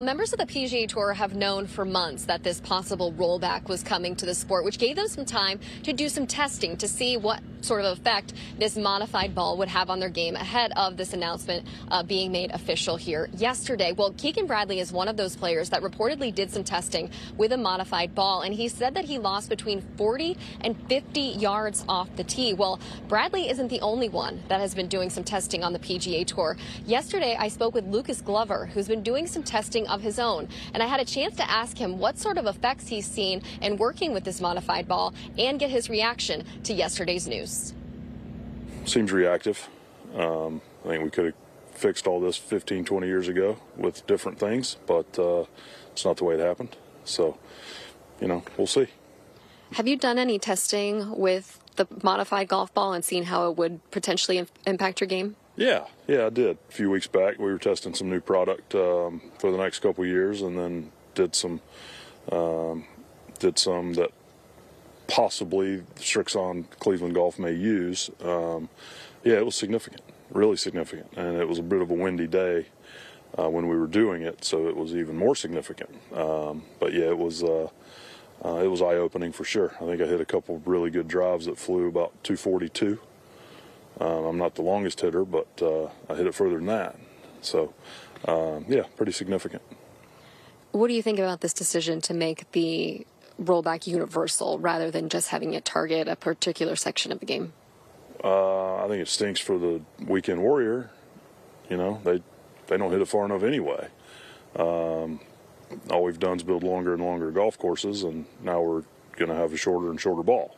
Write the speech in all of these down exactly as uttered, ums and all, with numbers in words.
Members of the P G A Tour have known for months that this possible rollback was coming to the sport, which gave them some time to do some testing to see what sort of effect this modified ball would have on their game ahead of this announcement uh, being made official here yesterday. Well, Keegan Bradley is one of those players that reportedly did some testing with a modified ball, and he said that he lost between forty and fifty yards off the tee. Well, Bradley isn't the only one that has been doing some testing on the P G A Tour. Yesterday, I spoke with Lucas Glover, who's been doing some testing of his own, and I had a chance to ask him what sort of effects he's seen in working with this modified ball and get his reaction to yesterday's news. Seems reactive. Um, I think we could have fixed all this fifteen, twenty years ago with different things, but uh, it's not the way it happened. So, you know, we'll see. Have you done any testing with the modified golf ball and seen how it would potentially impact your game? Yeah, yeah, I did. A few weeks back, we were testing some new product um, for the next couple of years, and then did some, um, did some that possibly Strixon Cleveland Golf may use. Um, yeah, it was significant, really significant, and it was a bit of a windy day uh, when we were doing it, so it was even more significant. Um, but yeah, it was uh, uh, it was eye-opening for sure. I think I hit a couple of really good drives that flew about two forty-two. Um, I'm not the longest hitter, but uh, I hit it further than that. So um, yeah, pretty significant. What do you think about this decision to make the rollback universal rather than just having it target a particular section of the game? Uh, I think it stinks for the weekend warrior. You know, they they don't hit it far enough anyway. Um, all we've done is build longer and longer golf courses, and now we're going to have a shorter and shorter ball.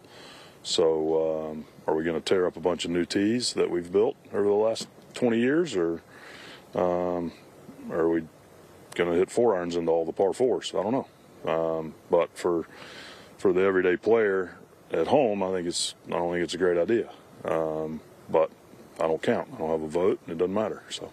So um, are we going to tear up a bunch of new tees that we've built over the last twenty years, or um, are we going to hit four irons into all the par fours? I don't know. Um, but for for the everyday player at home, I think it's I don't think it's a great idea. Um, but I don't count. I don't have a vote, and it doesn't matter. So.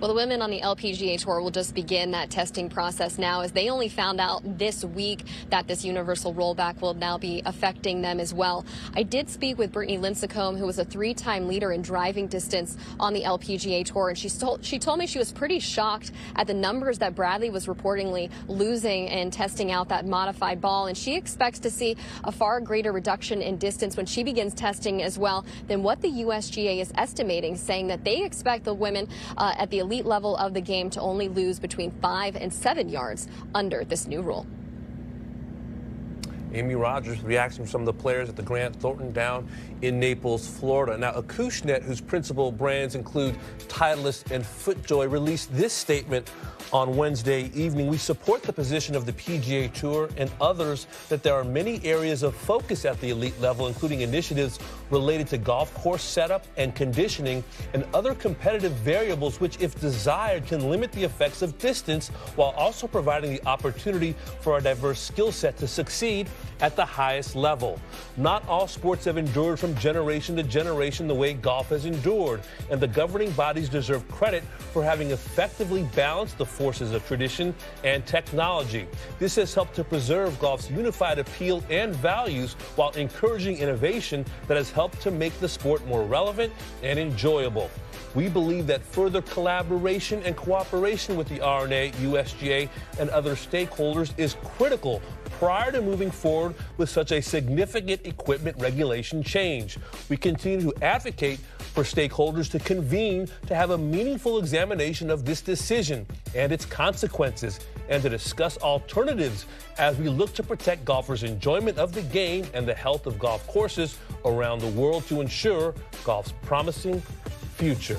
Well, the women on the L P G A Tour will just begin that testing process now, as they only found out this week that this universal rollback will now be affecting them as well. I did speak with Brittany Lincicome, who was a three-time leader in driving distance on the L P G A Tour, and she told, she told me she was pretty shocked at the numbers that Bradley was reportedly losing in testing out that modified ball, and she expects to see a far greater reduction in distance when she begins testing as well than what the U S G A is estimating, saying that they expect the women uh, at the elite level of the game to only lose between five and seven yards under this new rule. Amy Rogers reacts from some of the players at the Grant Thornton down in Naples, Florida. Now, Acushnet, whose principal brands include Titleist and Footjoy, released this statement on Wednesday evening. We support the position of the P G A Tour and others that there are many areas of focus at the elite level, including initiatives related to golf course setup and conditioning and other competitive variables, which, if desired, can limit the effects of distance while also providing the opportunity for a diverse skill set to succeed at the highest level. Not all sports have endured from generation to generation the way golf has endured, and the governing bodies deserve credit for having effectively balanced the forces of tradition and technology. This has helped to preserve golf's unified appeal and values while encouraging innovation that has helped to make the sport more relevant and enjoyable. We believe that further collaboration and cooperation with the R and A, U S G A, and other stakeholders is critical prior to moving forward with such a significant equipment regulation change. We continue to advocate for stakeholders to convene to have a meaningful examination of this decision and its consequences, and to discuss alternatives as we look to protect golfers' enjoyment of the game and the health of golf courses around the world to ensure golf's promising future.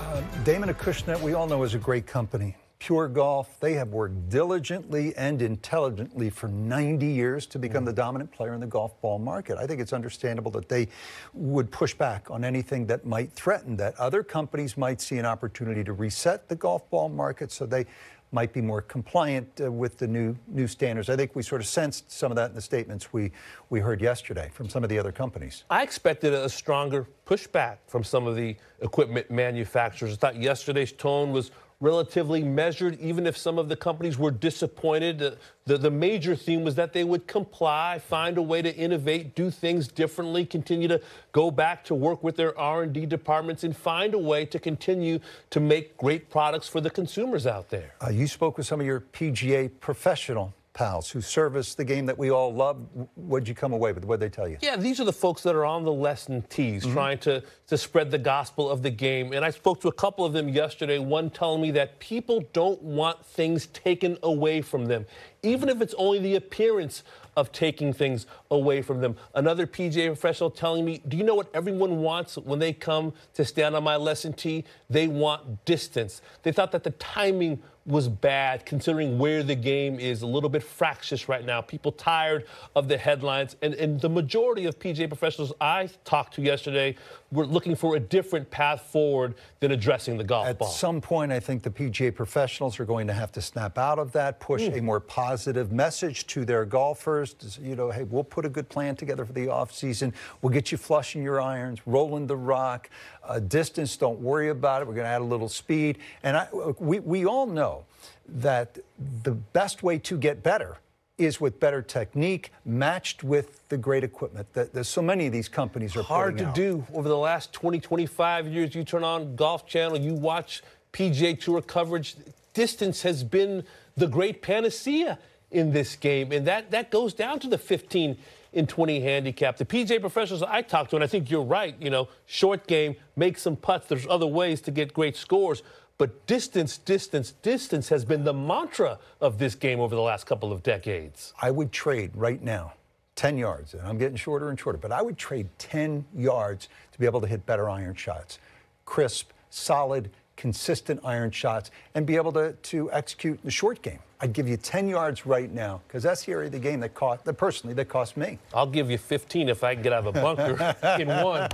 Uh, Damon Acushnet, we all know, is a great company. Pure Golf, they have worked diligently and intelligently for ninety years to become mm. the dominant player in the golf ball market. I think it's understandable that they would push back on anything that might threaten that. Other companies might see an opportunity to reset the golf ball market, so they might be more compliant uh, with the new new standards. I think we sort of sensed some of that in the statements we, we heard yesterday from some of the other companies. I expected a stronger pushback from some of the equipment manufacturers. I thought yesterday's tone was relatively measured, even if some of the companies were disappointed. Uh, the, the major theme was that they would comply, find a way to innovate, do things differently, continue to go back to work with their R and D departments, and find a way to continue to make great products for the consumers out there. Uh, you spoke with some of your P G A professional pals who service the game that we all love. What'd you come away with? What'd they tell you? Yeah, these are the folks that are on the lesson tees, mm-hmm. trying to, to spread the gospel of the game. And I spoke to a couple of them yesterday, one telling me that people don't want things taken away from them, even if it's only the appearance of taking things away from them. Another P G A professional telling me, do you know what everyone wants when they come to stand on my lesson tee? They want distance. They thought that the timing was bad, considering where the game is, a little bit fractious right now. People tired of the headlines. And, and the majority of P G A professionals I talked to yesterday were looking for a different path forward than addressing the golf At ball. At some point, I think the P G A professionals are going to have to snap out of that, push mm. a more positive message to their golfers. You know, hey, we'll put a good plan together for the offseason. We'll get you flushing your irons, rolling the rock. Uh, distance, don't worry about it. We're going to add a little speed. And I, we, we all know that the best way to get better is with better technique matched with the great equipment. There's so many of these companies are hard to do. Over the last twenty, twenty-five years, you turn on Golf Channel, you watch P G A Tour coverage. Distance has been the great panacea in this game, and that, that goes down to the fifteen in twenty handicap. The P G A professionals I talked to, and I think you're right, you know, short game, make some putts. There's other ways to get great scores. But distance, distance, distance has been the mantra of this game over the last couple of decades. I would trade right now ten yards, and I'm getting shorter and shorter, but I would trade ten yards to be able to hit better iron shots. Crisp, solid, consistent iron shots, and be able to, to execute the short game. I'd give you ten yards right now, because that's the area of the game that cost, that personally, that cost me. I'll give you fifteen if I can get out of a bunker in one.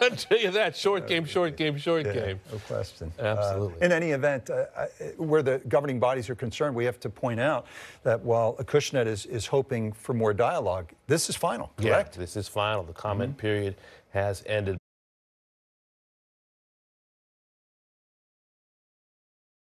I'll tell you that, short game, short game, short yeah, game. No question. Absolutely. Uh, in any event, uh, I, where the governing bodies are concerned, we have to point out that while Acushnet is, is hoping for more dialogue, this is final, correct? Yeah, this is final. The comment mm-hmm. period has ended.